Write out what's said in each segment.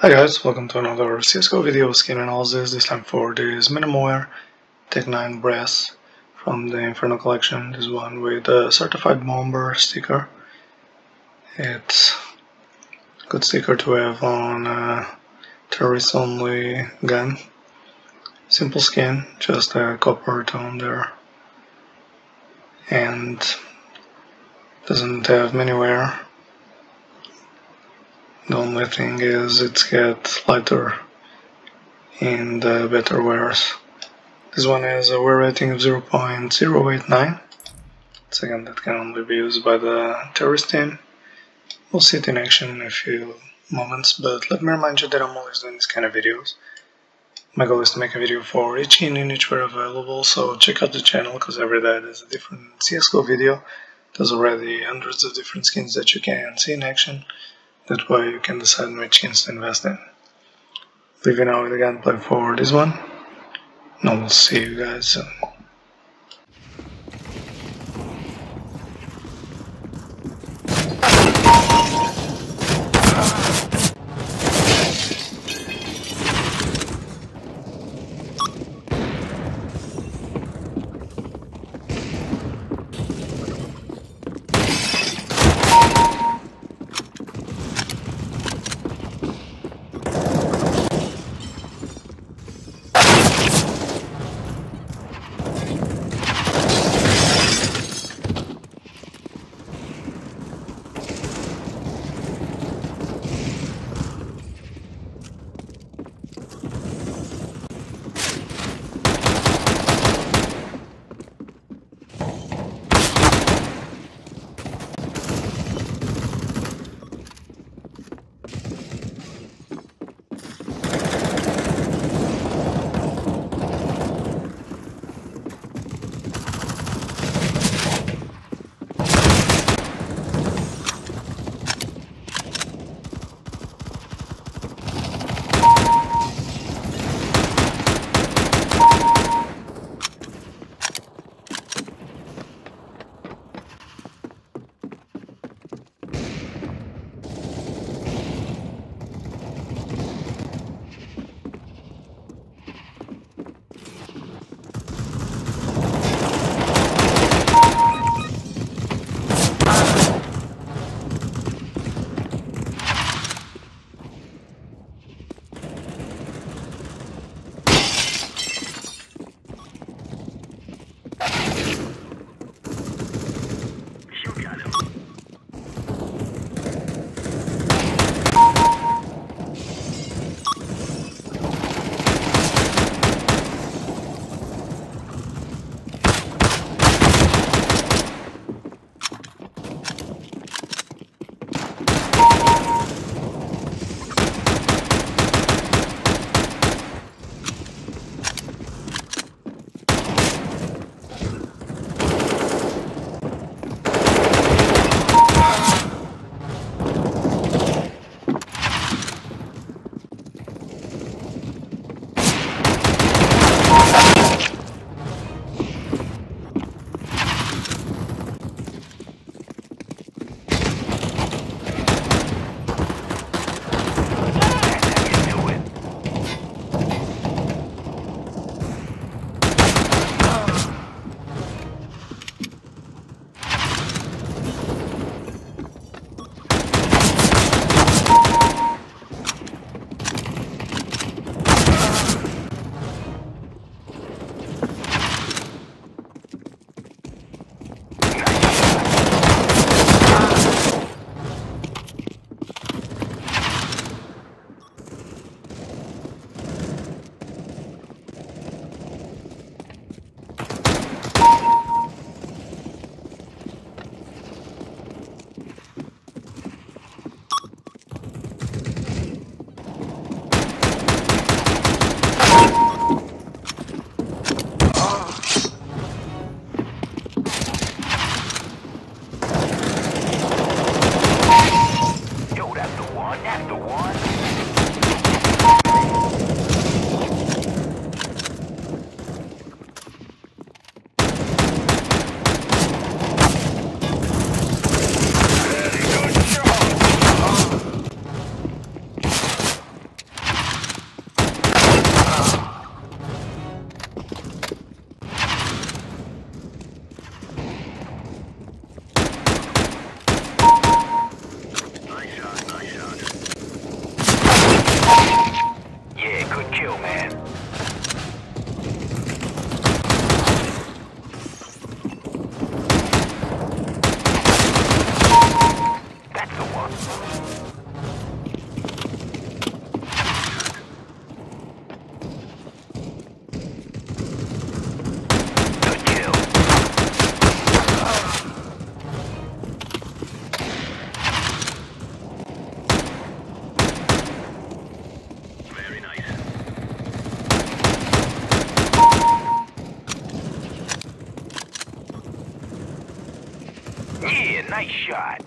Hi guys, welcome to another CSGO video skin analysis. This time for this Minimware Tec-9 brass from the Inferno Collection. This one with a certified bomber sticker. It's a good sticker to have on a terrorist only gun. Simple skin, just a copper tone there, and doesn't have many wear. The only thing is it's get lighter in the better wears. This one has a wear rating of 0.089. It's a gun that can only be used by the terrorist team. We'll see it in action in a few moments, but let me remind you that I'm always doing this kind of videos. My goal is to make a video for each skin in each wear available, so check out the channel because every day there's a different CSGO video. There's already hundreds of different skins that you can see in action. That way you can decide which skins to invest in. Leave you now with the gameplay for this one, and we'll see you guys soon. Nice shot.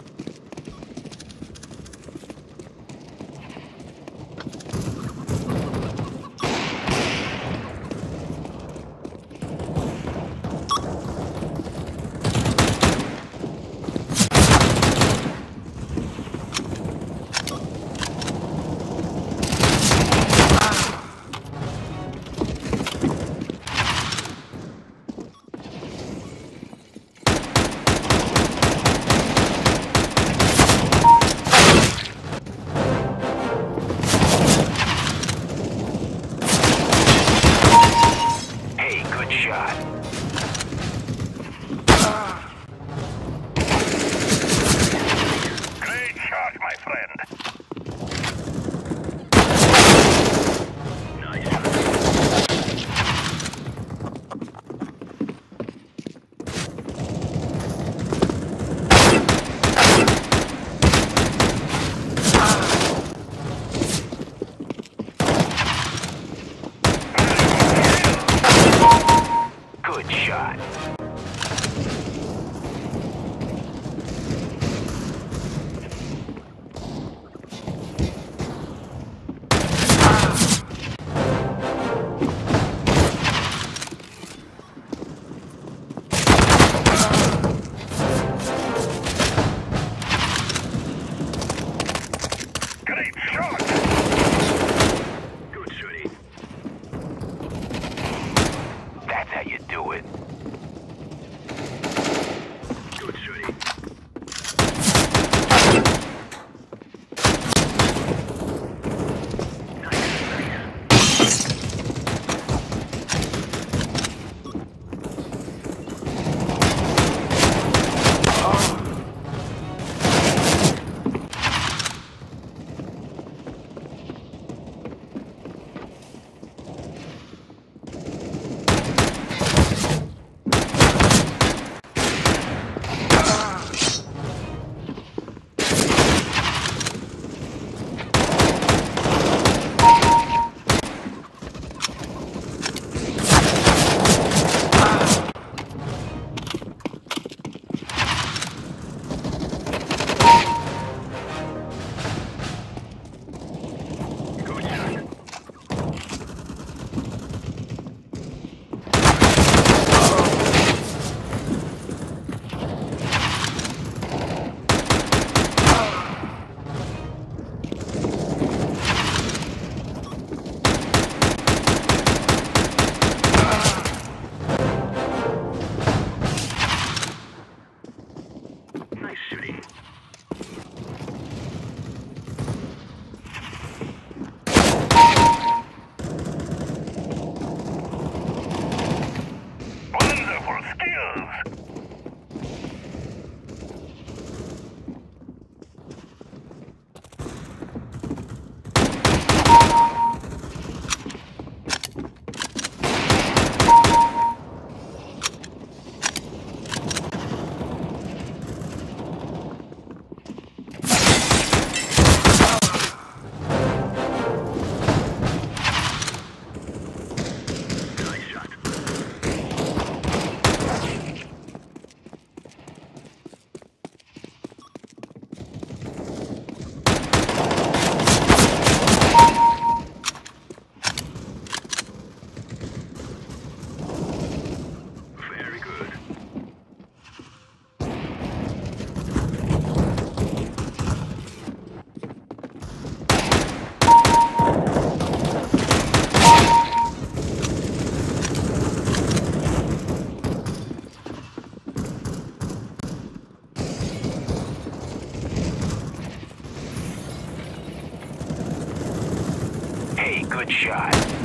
Good shot.